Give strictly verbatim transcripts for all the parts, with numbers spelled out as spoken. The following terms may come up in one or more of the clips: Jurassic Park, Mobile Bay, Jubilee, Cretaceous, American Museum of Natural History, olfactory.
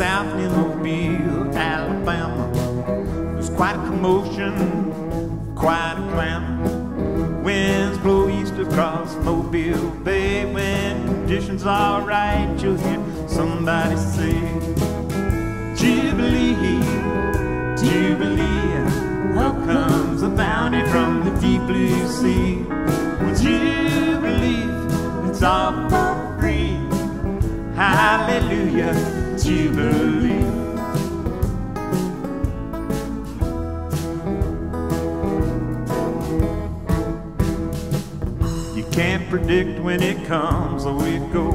South in Mobile, Alabama, there's quite a commotion, quite a clamor. Winds blow east across Mobile Bay. When conditions are right, you'll hear somebody say, Jubilee, Jubilee, up comes the bounty from the deep blue sea. Well, Jubilee, it's all for free. Hallelujah, Jubilee. You can't predict when it comes or it goes.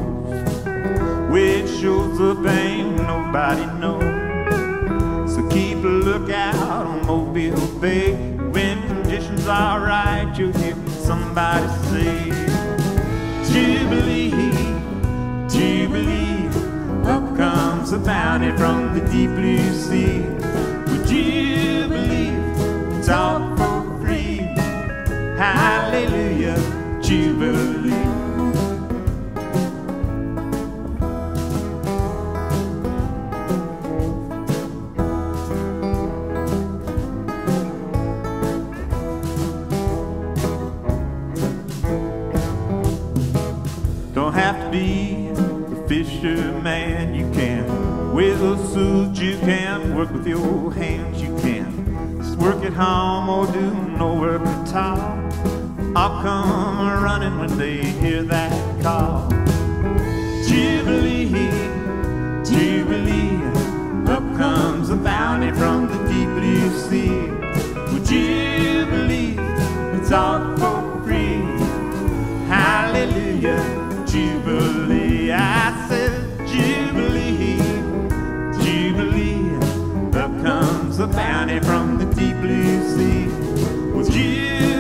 Which shows the pain, nobody knows. So keep a lookout on Mobile Bay. When conditions are right, you'll hear somebody say, Jubilee, Jubilee, up comes the bounty from the deep blue sea. Would you believe it's all for free? Hallelujah, Jubilee. Don't have to be a fisherman, you can whistle suit, you can work with your hands, you can just work at home or do no work at all. I'll come running when they hear that call. Jubilee, Jubilee, up comes the bounty from the deep blue sea. Well, Jubilee, it's all for free. Hallelujah, Jubilee. I said Jubilee, Jubilee, up comes the bounty from the deep blue sea. Well, Jubilee.